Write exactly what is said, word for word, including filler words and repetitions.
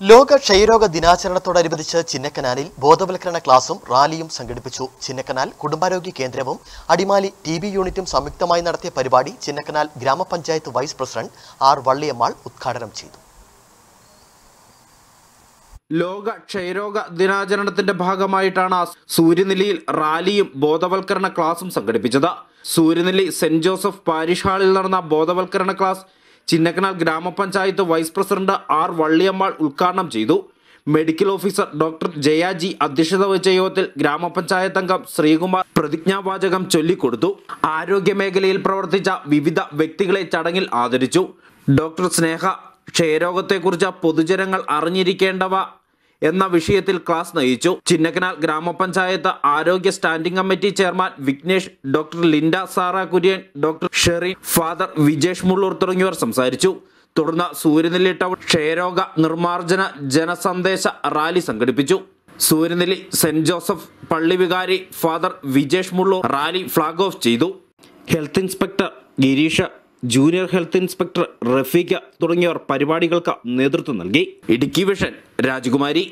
Loka Shairoga Dinachana Todaribicha, Chinnakanalil, Bodhavalkarana Classum, Rallyum Sanghadipichu, Chinnakanal, Kudumbarogya Kendravum, Adimali, T B Unitum Samyuktamayi Nadathiya Paripadi, Chinnakanal, Grama Panchayat Vice President, R. Valliyamal, Udghadanam Cheyidu. Loga Shairoga Dinacharanatinte Bhagamayittana, Suryanellil, Rallyum, Bodhavalkarana Classum Sanghadippichathu, Suryanelli, Saint Joseph Parish Hallil Nadanna Bodhavalkarana Class. Chinnakanal Grama Panchayat Vice President R. Valliyamal Udghadanam Cheyidu. Medical Officer Doctor Jayaji Adhyakshada Vishayathil Grama Panchayat Angam Srikumar Pratigna Vachakam Chollikkoduthu. Arogya Megalayil Pravarthicha Vividha Vyakthikalay Chadangil Aadarichu. Doctor Sneha Kshayarogathakkurichu Podujanangal Arinjirikkendava Enna Vishayathil Class Nayichu. Chinnakanal Grama Panchayat Arogya Standing Committee Chairman Viknesh, Doctor Linda Sara Kurian, Doctor Shareef, Father Vijesh Mullur തുടങ്ങിയവർ സംസാരിച്ചു. തുടർന്ന് Suryanelli town ക്ഷയരോഗ നിർമാർജന ജനസന്ദേശ rally സംഘടിപ്പിച്ചു. Suryanelli saint Joseph പള്ളി വികാരി father Vijesh Mullur rally flag off ചെയ്തു. Health inspector Girisha, junior health inspector Rafeeqa തുടങ്ങിയവർ പരിപാടികൾക്ക് നേതൃത്വം നൽകി. ഇടുക്കി വിഷൻ രാജകുമാരി.